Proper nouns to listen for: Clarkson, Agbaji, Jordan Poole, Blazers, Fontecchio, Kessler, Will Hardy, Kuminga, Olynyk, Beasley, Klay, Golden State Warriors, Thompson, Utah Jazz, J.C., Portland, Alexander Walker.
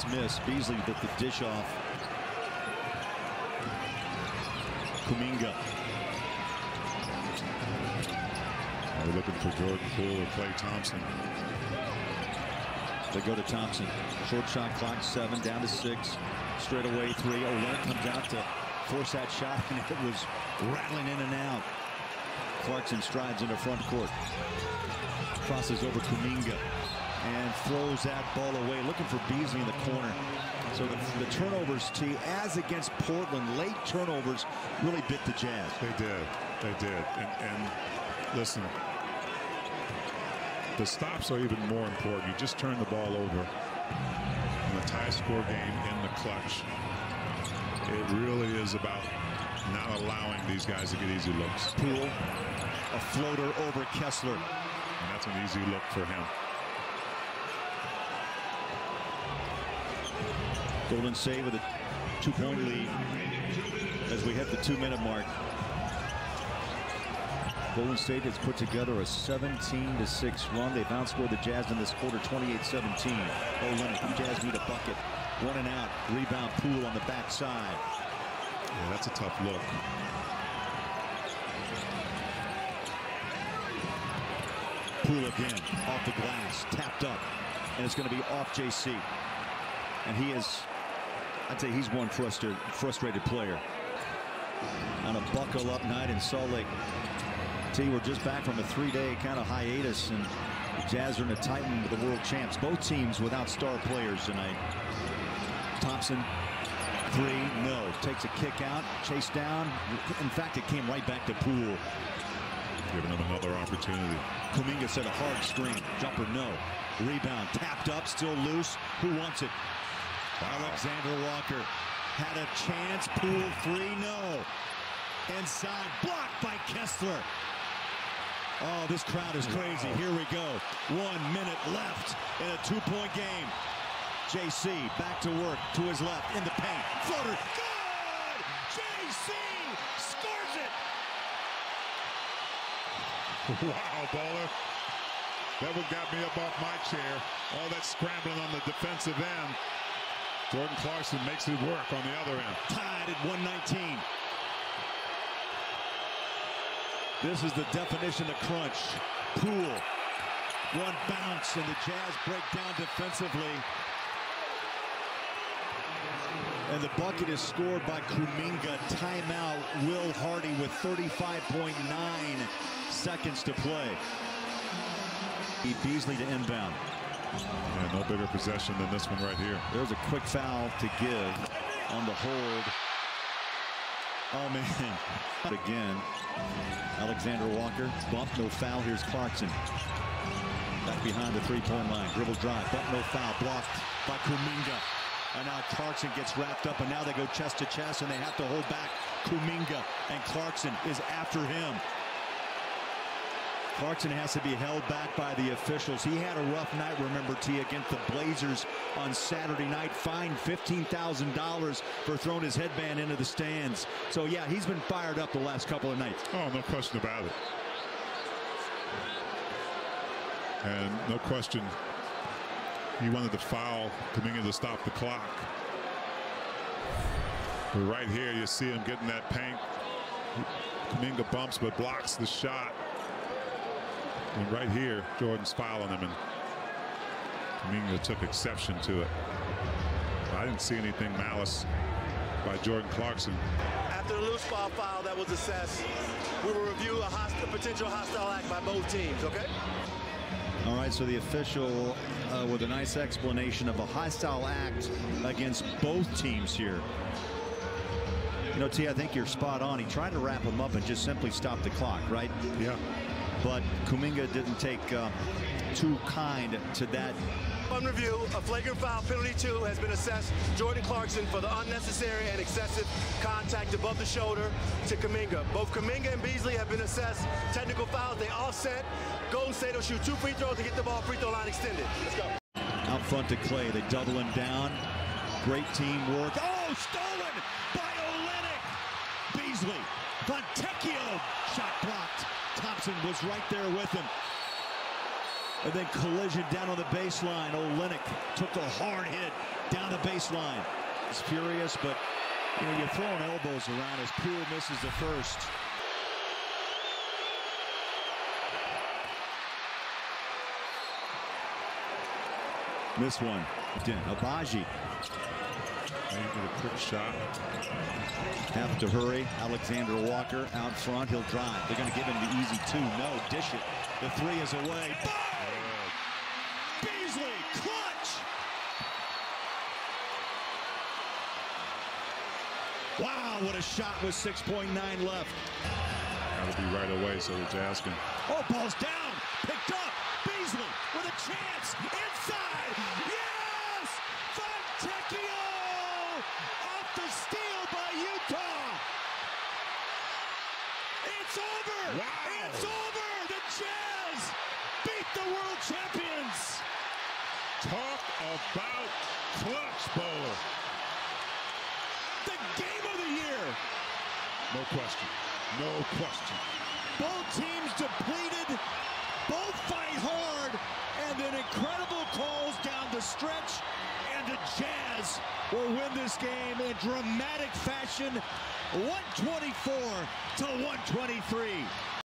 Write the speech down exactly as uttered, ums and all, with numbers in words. shots missed. Beasley with the dish off. Kuminga. They're looking for Jordan Poole or Klay Thompson. They go to Thompson. Short shot clock, seven, down to six. Straight away, three. Olynyk comes out to force that shot, and it was rattling in and out. Clarkson strides into front court. Crosses over Kuminga and throws that ball away, looking for Beasley in the corner. So the, the turnovers, T, as against Portland, late turnovers really bit the Jazz. They did. They did. And, and listen, the stops are even more important. You just turn the ball over in a tie score game in the clutch. It really is about not allowing these guys to get easy looks. Poole, a floater over Kessler. And that's an easy look for him. Golden State with a two-point lead as we hit the two-minute mark. Golden State has put together a seventeen to six run. They've outscored the Jazz in this quarter, twenty-eight seventeen. Olynyk, Jazz need a bucket. One and out. Rebound Poole on the backside. Yeah, that's a tough look. Poole again, off the glass, tapped up, and it's going to be off J C. And he is, I'd say he's one frustrated, frustrated player. On a buckle-up night in Salt Lake. T, we're just back from a three-day kind of hiatus, and the Jazz are in a tight one with the world champs. Both teams without star players tonight. Thompson, three, no. Takes a kick out, chased down. In fact, it came right back to Poole. Giving him another opportunity. Kuminga set a hard screen. Jumper, no. Rebound, tapped up, still loose. Who wants it? Alexander Walker had a chance. Poole three, no. Inside, blocked by Kessler. Oh, this crowd is crazy. Wow. Here we go. One minute left in a two-point game. J C back to work to his left in the paint. Floater, good! J C scores it! Wow, baller. That one got me up off my chair. All that scrambling on the defensive end. Jordan Clarkson makes it work on the other end. Tied at one nineteen. This is the definition of crunch. Poole. One bounce, and the Jazz break down defensively. And the bucket is scored by Kuminga. Timeout, Will Hardy with thirty-five point nine seconds to play. Beasley to inbound. Yeah, no bigger possession than this one right here. There's a quick foul to give on the hold. Oh, man. Again, Alexander Walker. Bump, no foul. Here's Clarkson. Back behind the three-point line. Dribble drive. Bump, no foul. Blocked by Kuminga. And now Clarkson gets wrapped up, and now they go chest to chest, and they have to hold back Kuminga, and Clarkson is after him. Clarkson has to be held back by the officials. He had a rough night, remember, T, against the Blazers on Saturday night. Fined fifteen thousand dollars for throwing his headband into the stands. So, yeah, he's been fired up the last couple of nights. Oh, no question about it. And no question, he wanted to foul coming in to stop the clock. But right here, you see him getting that paint. Kuminga bumps but blocks the shot. And right here, Jordan's fouling him, and Kuminga took exception to it. I didn't see anything malice by Jordan Clarkson. After the loose ball foul that was assessed, we will review a, host a potential hostile act by both teams, okay? All right, so the official uh, with a nice explanation of a hostile act against both teams here. You know, T, I think you're spot on. He tried to wrap him up and just simply stop the clock, right? Yeah. But Kuminga didn't take uh, too kind to that. On review, a flagrant foul penalty two has been assessed. Jordan Clarkson for the unnecessary and excessive contact above the shoulder to Kuminga. Both Kuminga and Beasley have been assessed technical fouls. They offset. Golden State will shoot two free throws to get the ball free throw line extended. Let's go. Out front to Klay. They double him down. Great team work. Oh, stolen by Olynyk. Beasley. Fontecchio. Shot blocked. Thompson was right there with him. and then collision down on the baseline. Olynyk took a hard hit down the baseline. It's furious, but you know, you're throwing elbows around as Poole misses the first. This one, again, Agbaji. A quick shot. Have to hurry. Alexander Walker out front. He'll drive. They're going to give him the easy two. No, dish it. The three is away. Bang! Yeah. Beasley, clutch! Wow, what a shot with six point nine left. That'll be right away, so the Jazz can. Oh, ball's down. Picked up. Beasley with a chance. Inside. Yes! Fontecchio! Off the steal by Utah. It's over. Wow. It's over. The Jazz beat the world champions. Talk about clutch bowler. The game of the year. No question. No question. Both teams depleted. Both fight hard. And then incredible calls down the stretch. And the Jazz will win this game in dramatic fashion, one twenty-four to one twenty-three.